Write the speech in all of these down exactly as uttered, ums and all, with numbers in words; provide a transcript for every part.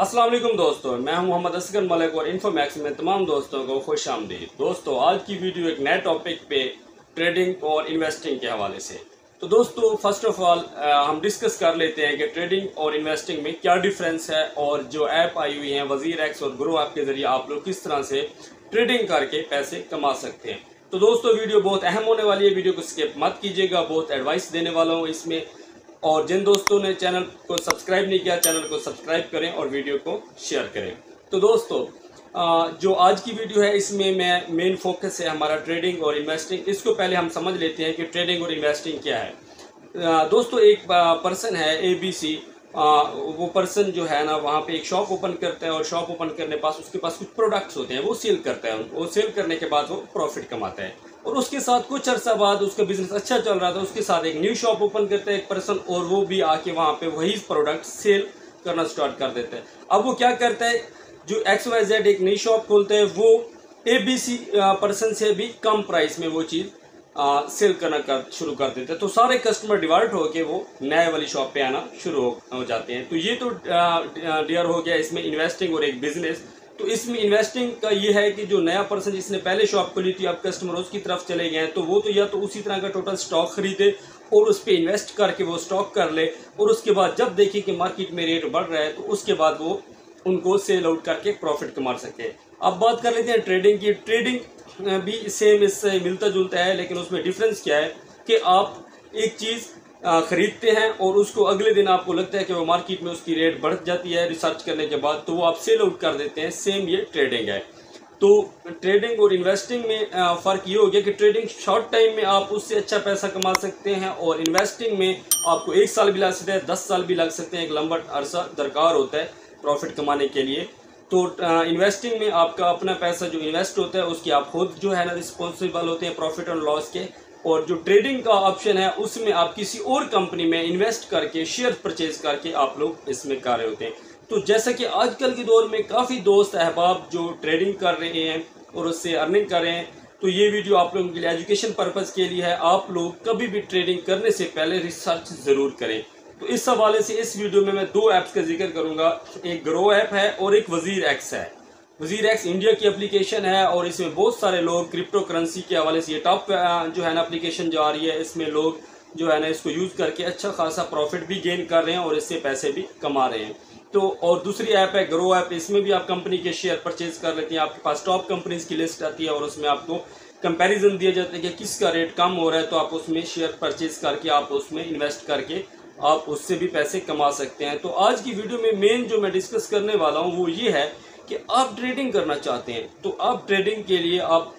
अस्सलाम वालेकुम दोस्तों, मैं हूं मोहम्मद असगर मलिक और इन्फोमैक्स में तमाम दोस्तों को खुश आमदीद। दोस्तों, आज की वीडियो एक नए टॉपिक पे ट्रेडिंग और इन्वेस्टिंग के हवाले से। तो दोस्तों, फर्स्ट ऑफ ऑल हम डिस्कस कर लेते हैं कि ट्रेडिंग और इन्वेस्टिंग में क्या डिफरेंस है और जो ऐप आई हुई हैं वज़ीर एक्स और ग्रो ऐप के ज़रिए आप लोग किस तरह से ट्रेडिंग करके पैसे कमा सकते हैं। तो दोस्तों, वीडियो बहुत अहम होने वाली है, वीडियो को स्किप मत कीजिएगा, बहुत एडवाइस देने वाला हूँ इसमें। और जिन दोस्तों ने चैनल को सब्सक्राइब नहीं किया, चैनल को सब्सक्राइब करें और वीडियो को शेयर करें। तो दोस्तों, जो आज की वीडियो है इसमें मैं मेन फोकस है हमारा ट्रेडिंग और इन्वेस्टिंग। इसको पहले हम समझ लेते हैं कि ट्रेडिंग और इन्वेस्टिंग क्या है। दोस्तों, एक पर्सन है ए बी सी, वो पर्सन जो है ना वहाँ पे एक शॉप ओपन करता है और शॉप ओपन करने पास उसके पास कुछ प्रोडक्ट्स होते हैं, वो सेल करता है। वो सेल करने के बाद वो प्रॉफिट कमाता है और उसके साथ कुछ अर्सा बाद उसका बिजनेस अच्छा चल रहा था, उसके साथ एक न्यू शॉप ओपन करता है एक पर्सन और वो भी आके वहाँ पे वही प्रोडक्ट सेल करना स्टार्ट कर देता है। अब वो क्या करता है, जो एक्स वाई जेड एक नई शॉप खोलता है वो ए बी सी पर्सन से भी कम प्राइस में वो चीज़ आ, सेल करना कर शुरू कर देते हैं। तो सारे कस्टमर डिवर्ट होके वो नए वाली शॉप पे आना शुरू हो, हो जाते हैं। तो ये तो डियर हो गया इसमें इन्वेस्टिंग और एक बिजनेस। तो इसमें इन्वेस्टिंग का ये है कि जो नया पर्सन जिसने पहले शॉप खोली थी, अब कस्टमर उसकी तरफ चले गए हैं, तो वो तो या तो उसी तरह का टोटल स्टॉक खरीदे और उस पर इन्वेस्ट करके वो स्टॉक कर ले और उसके बाद जब देखे कि मार्केट में रेट बढ़ रहा है तो उसके बाद वो उनको सेल आउट करके प्रॉफिट कमा सके। अब बात कर लेते हैं ट्रेडिंग की। ट्रेडिंग भी सेम इससे मिलता जुलता है, लेकिन उसमें डिफरेंस क्या है कि आप एक चीज़ ख़रीदते हैं और उसको अगले दिन आपको लगता है कि वो मार्केट में उसकी रेट बढ़ जाती है रिसर्च करने के बाद, तो वो आप सेल आउट कर देते हैं। सेम ये ट्रेडिंग है। तो ट्रेडिंग और इन्वेस्टिंग में फ़र्क ये हो गया कि ट्रेडिंग शॉर्ट टाइम में आप उससे अच्छा पैसा कमा सकते हैं और इन्वेस्टिंग में आपको एक साल भी लग सकता है, दस साल भी लग सकते हैं, एक लंबा अरसा दरकार होता है प्रॉफिट कमाने के लिए। तो इन्वेस्टिंग में आपका अपना पैसा जो इन्वेस्ट होता है उसकी आप खुद जो है ना रिस्पॉन्सिबल होते हैं प्रॉफिट और लॉस के। और जो ट्रेडिंग का ऑप्शन है उसमें आप किसी और कंपनी में इन्वेस्ट करके शेयर परचेज करके आप लोग इसमें कर रहे होते हैं। तो जैसा कि आजकल के दौर में काफ़ी दोस्त अहबाब जो ट्रेडिंग कर रहे हैं और उससे अर्निंग कर रहे हैं, तो ये वीडियो आप लोगों के लिए एजुकेशन पर्पज़ के लिए है। आप लोग कभी भी ट्रेडिंग करने से पहले रिसर्च ज़रूर करें। तो इस हवाले से इस वीडियो में मैं दो ऐप्स का जिक्र करूंगा, एक ग्रो ऐप है और एक वज़ीर एक्स है। वज़ीर एक्स इंडिया की एप्लीकेशन है और इसमें बहुत सारे लोग क्रिप्टो करेंसी के हवाले से, ये टॉप जो है ना एप्लीकेशन जो आ रही है, इसमें लोग जो है ना इसको यूज़ करके अच्छा खासा प्रॉफिट भी गेन कर रहे हैं और इससे पैसे भी कमा रहे हैं। तो और दूसरी ऐप है ग्रो ऐप, इसमें भी आप कंपनी के शेयर परचेज़ कर लेते हैं, आपके पास टॉप कंपनीज़ की लिस्ट आती है और उसमें आपको कंपेरिजन दिया जाता है कि किसका रेट कम हो रहा है, तो आप उसमें शेयर परचेज़ करके आप उसमें इन्वेस्ट करके आप उससे भी पैसे कमा सकते हैं। तो आज की वीडियो में मेन जो मैं डिस्कस करने वाला हूं वो ये है कि आप ट्रेडिंग करना चाहते हैं तो आप ट्रेडिंग के लिए आप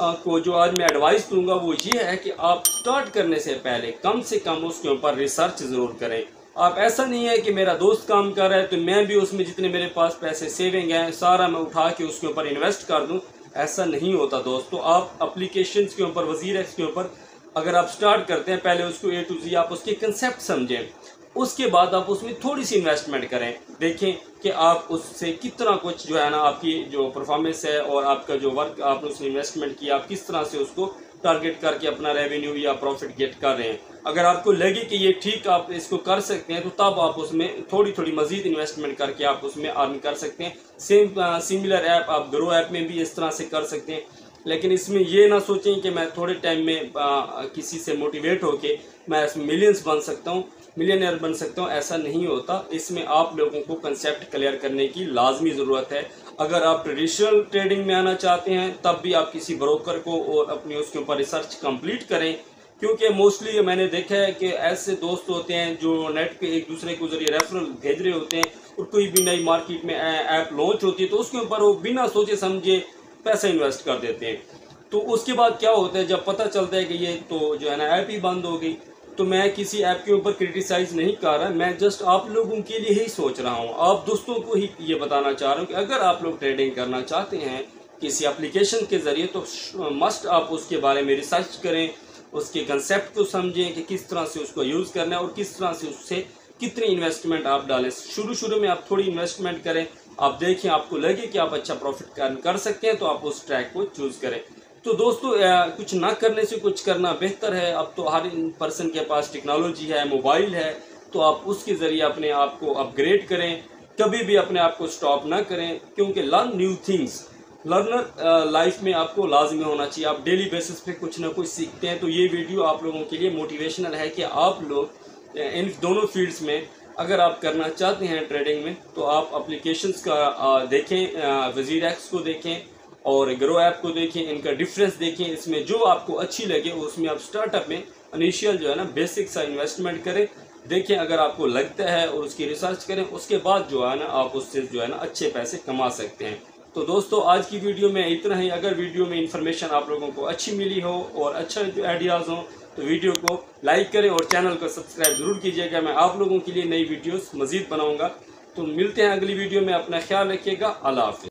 आ, को जो आज मैं एडवाइस दूंगा वो ये है कि आप स्टार्ट करने से पहले कम से कम उसके ऊपर रिसर्च ज़रूर करें। आप ऐसा नहीं है कि मेरा दोस्त काम कर रहा है तो मैं भी उसमें जितने मेरे पास पैसे सेविंग हैं सारा मैं उठा के उसके ऊपर इन्वेस्ट कर दूँ, ऐसा नहीं होता दोस्तों। आप एप्लीकेशन के ऊपर वज़ीर एक्स के ऊपर अगर आप स्टार्ट करते हैं पहले उसको ए टू जी आप उसके कंसेप्ट समझें, उसके बाद आप उसमें थोड़ी सी इन्वेस्टमेंट करें, देखें कि आप उससे कितना कुछ जो है ना आपकी जो परफॉर्मेंस है और आपका जो वर्क आपने उसमें इन्वेस्टमेंट किया आप किस तरह से उसको टारगेट करके अपना रेवेन्यू या प्रॉफिट गेट कर रहे हैं। अगर आपको लगे कि ये ठीक आप इसको कर सकते हैं तो तब आप उसमें थोड़ी थोड़ी मज़ीद इन्वेस्टमेंट करके आप उसमें अर्न कर सकते हैं। सेम सिमिलर ऐप आप ग्रो ऐप में भी इस तरह से कर सकते हैं, लेकिन इसमें ये ना सोचें कि मैं थोड़े टाइम में आ, किसी से मोटिवेट होके मैं इसमें मिलियंस बन सकता हूँ, मिलियनर बन सकता हूँ, ऐसा नहीं होता। इसमें आप लोगों को कंसेप्ट क्लियर करने की लाजमी ज़रूरत है। अगर आप ट्रेडिशनल ट्रेडिंग में आना चाहते हैं तब भी आप किसी ब्रोकर को और अपनी उसके ऊपर रिसर्च कंप्लीट करें, क्योंकि मोस्टली मैंने देखा है कि ऐसे दोस्त होते हैं जो नेट पे एक दूसरे के जरिए रेफरल भेज रहे होते हैं और कोई भी नई मार्केट में ऐप लॉन्च होती है तो उसके ऊपर वो बिना सोचे समझे पैसा इन्वेस्ट कर देते हैं। तो उसके बाद क्या होता है, जब पता चलता है कि ये तो जो है ना ऐप ही बंद हो गई। तो मैं किसी ऐप के ऊपर क्रिटिसाइज़ नहीं कर रहा, मैं जस्ट आप लोगों के लिए ही सोच रहा हूँ, आप दोस्तों को ही ये बताना चाह रहा हूँ कि अगर आप लोग ट्रेडिंग करना चाहते हैं किसी एप्लीकेशन के ज़रिए तो मस्ट आप उसके बारे में रिसर्च करें, उसके कंसेप्ट को समझें कि किस तरह से उसको यूज़ करना है और किस तरह से उससे कितनी इन्वेस्टमेंट आप डालें। शुरू शुरू में आप थोड़ी इन्वेस्टमेंट करें, आप देखें, आपको लगे कि आप अच्छा प्रॉफिट अर्न कर सकते हैं तो आप उस ट्रैक को चूज़ करें। तो दोस्तों आ, कुछ ना करने से कुछ करना बेहतर है। अब तो हर पर्सन के पास टेक्नोलॉजी है, मोबाइल है, तो आप उसके ज़रिए अपने आप को अपग्रेड करें कभी भी अपने आप को स्टॉप ना करें, क्योंकि learn new things learner life में आपको लाजमी होना चाहिए। आप डेली बेसिस पे कुछ ना कुछ सीखते हैं, तो ये वीडियो आप लोगों के लिए मोटिवेशनल है कि आप लोग इन दोनों फील्ड्स में अगर आप करना चाहते हैं ट्रेडिंग में, तो आप एप्लीकेशंस का देखें, वज़ीर एक्स को देखें और ग्रो ऐप को देखें, इनका डिफरेंस देखें। इसमें जो आपको अच्छी लगे उसमें आप स्टार्टअप में इनिशियल जो है ना बेसिक सा इन्वेस्टमेंट करें, देखें अगर आपको लगता है, और उसकी रिसर्च करें। उसके बाद जो है ना आप उससे जो है ना अच्छे पैसे कमा सकते हैं। तो दोस्तों आज की वीडियो में इतना ही। अगर वीडियो में इंफॉर्मेशन आप लोगों को अच्छी मिली हो और अच्छा आइडियाज़ हो तो वीडियो को लाइक करें और चैनल को सब्सक्राइब ज़रूर कीजिएगा। मैं आप लोगों के लिए नई वीडियोस मज़ीद बनाऊँगा। तो मिलते हैं अगली वीडियो में। अपना ख्याल रखिएगा। अल्लाह हाफ़िज़।